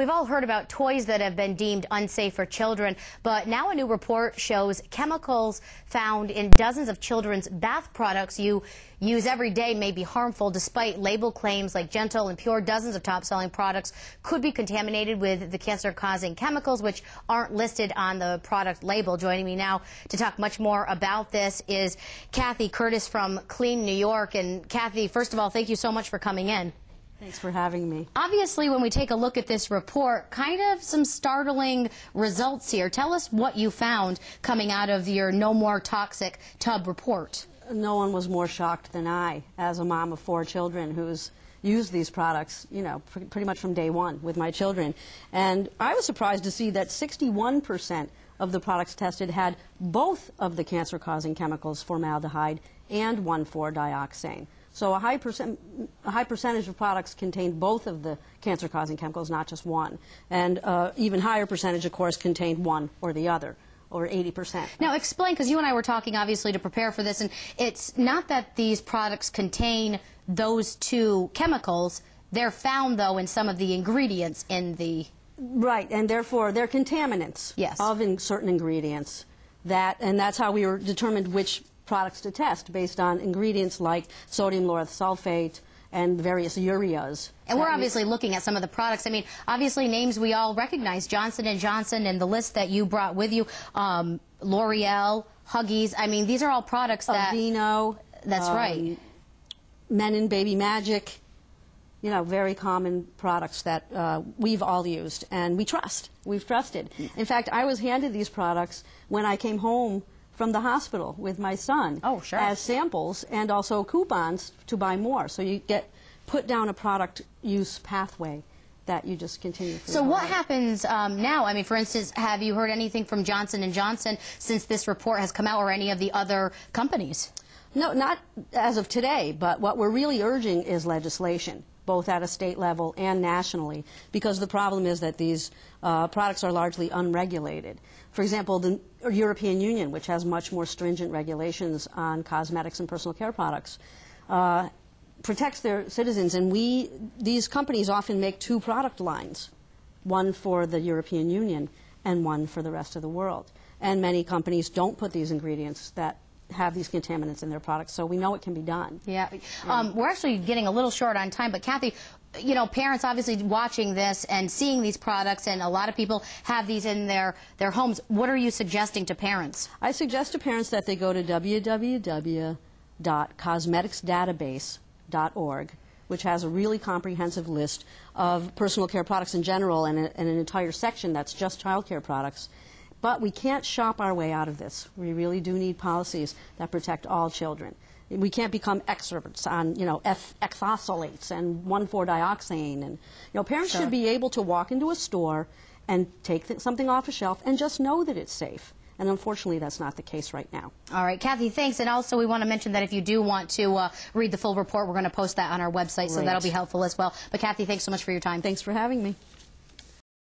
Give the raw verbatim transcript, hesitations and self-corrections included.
We've all heard about toys that have been deemed unsafe for children, but now a new report shows chemicals found in dozens of children's bath products you use every day may be harmful, despite label claims like gentle and pure. Dozens of top-selling products could be contaminated with the cancer-causing chemicals, which aren't listed on the product label. Joining me now to talk much more about this is Kathy Curtis from Clean New York. And Kathy, first of all, thank you so much for coming in. Thanks for having me. Obviously, when we take a look at this report, kind of some startling results here. Tell us what you found coming out of your No More Toxic Tub report. No one was more shocked than I, as a mom of four children who's used these products, you know, pr pretty much from day one with my children. And I was surprised to see that sixty-one percent of the products tested had both of the cancer-causing chemicals, formaldehyde and one four dioxane. So a high, percent, a high percentage of products contained both of the cancer-causing chemicals, not just one. And uh, even higher percentage, of course, contained one or the other, or eighty percent. Now explain, because you and I were talking, obviously, to prepare for this, and it's not that these products contain those two chemicals. They're found, though, in some of the ingredients in the... Right, and therefore they're contaminants, yes, of in certain ingredients. That, and that's how we were determined which products to test, based on ingredients like sodium laureth sulfate and various ureas. And we're obviously looking at some of the products. I mean, obviously names we all recognize, Johnson and Johnson, and the list that you brought with you, um, L'Oreal, Huggies. I mean, these are all products that... Aveeno. That's um, right. Men and Baby Magic. You know, very common products that uh, we've all used and we trust. We've trusted. In fact, I was handed these products when I came home from the hospital with my son, oh, sure, as samples, and also coupons to buy more. So you get put down a product use pathway that you just continue. So what happens um, now? I mean, for instance, have you heard anything from Johnson and Johnson since this report has come out, or any of the other companies? No, not as of today, but what we're really urging is legislation, both at a state level and nationally, because the problem is that these uh, products are largely unregulated. For example, the European Union, which has much more stringent regulations on cosmetics and personal care products, uh, protects their citizens. And we, these companies often make two product lines, one for the European Union and one for the rest of the world. And many companies don't put these ingredients that have these contaminants in their products, so we know it can be done. Yeah, um, we're actually getting a little short on time, but Kathy, you know, parents obviously watching this and seeing these products, and a lot of people have these in their, their homes. What are you suggesting to parents? I suggest to parents that they go to w w w dot cosmetics database dot org, which has a really comprehensive list of personal care products in general, and, a, and an entire section that's just child care products. But we can't shop our way out of this. We really do need policies that protect all children. We can't become experts on, you know, ethoxylates and one four dioxane. And, you know, parents, sure, should be able to walk into a store and take th something off a shelf and just know that it's safe. And unfortunately, that's not the case right now. All right, Kathy, thanks. And also, we want to mention that if you do want to uh, read the full report, we're going to post that on our website, right, so that'll be helpful as well. But Kathy, thanks so much for your time. Thanks for having me.